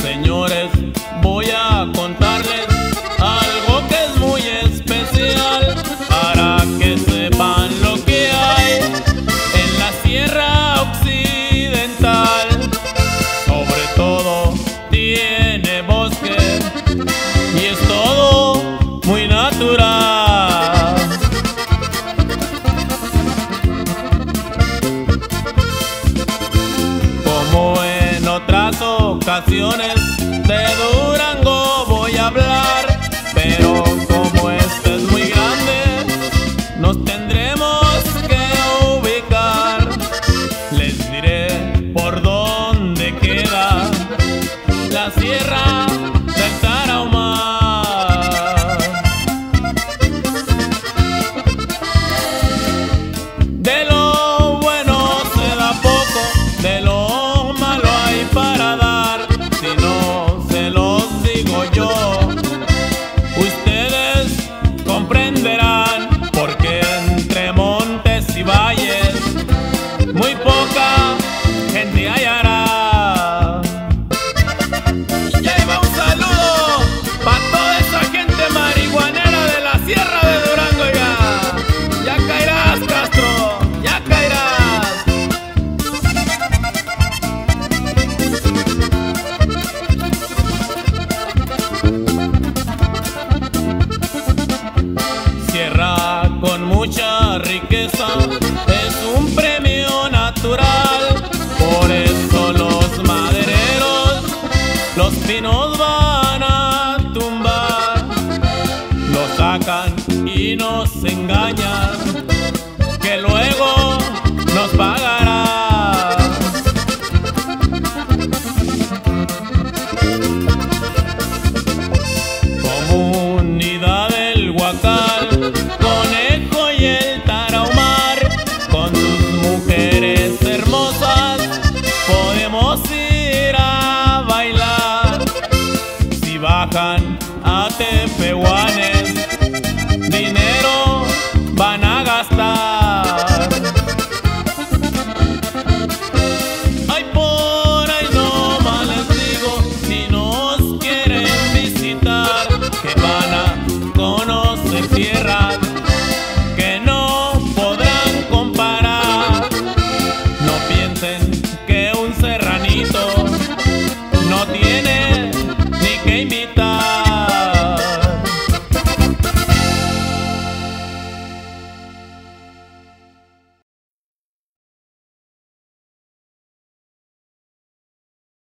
Señores, voy a contarles algo que es muy especial, para que sepan lo que hay en la Sierra Occidental. Sobre todo tiene bosque y es todo muy natural. Como en otras ocasiones,